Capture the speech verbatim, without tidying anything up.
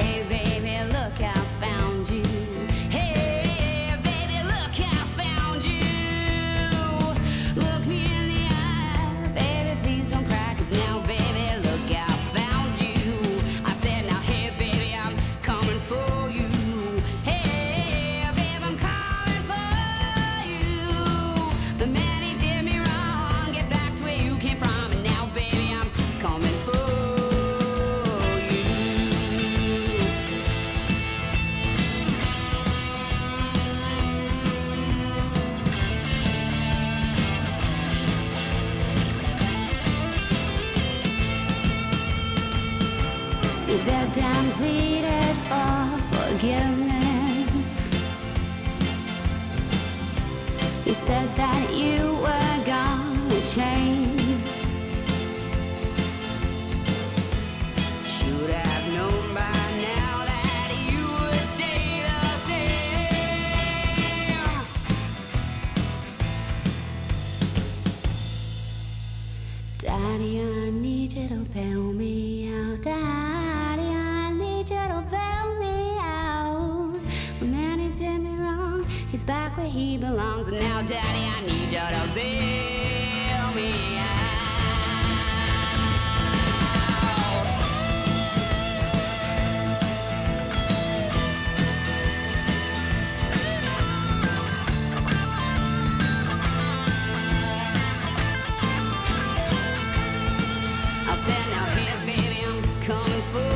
Hey baby, look, I found you. Hey baby, look, I found you. Look me in the eye, baby, please don't cry, 'cause now baby, look, I found you. I said now, hey baby, I'm coming for you. Hey baby, I'm coming for you. The man he did me wrong, get back to where you came from, and now baby, I'm coming for you. You begged and pleaded for forgiveness. You said that you were gonna change. Should have known by now that you would stay the same. Daddy, I need you to bail me out. Daddy, he's back where he belongs, and now, Daddy, I need you to bail me out. I said, now, here, baby, I'm coming for you.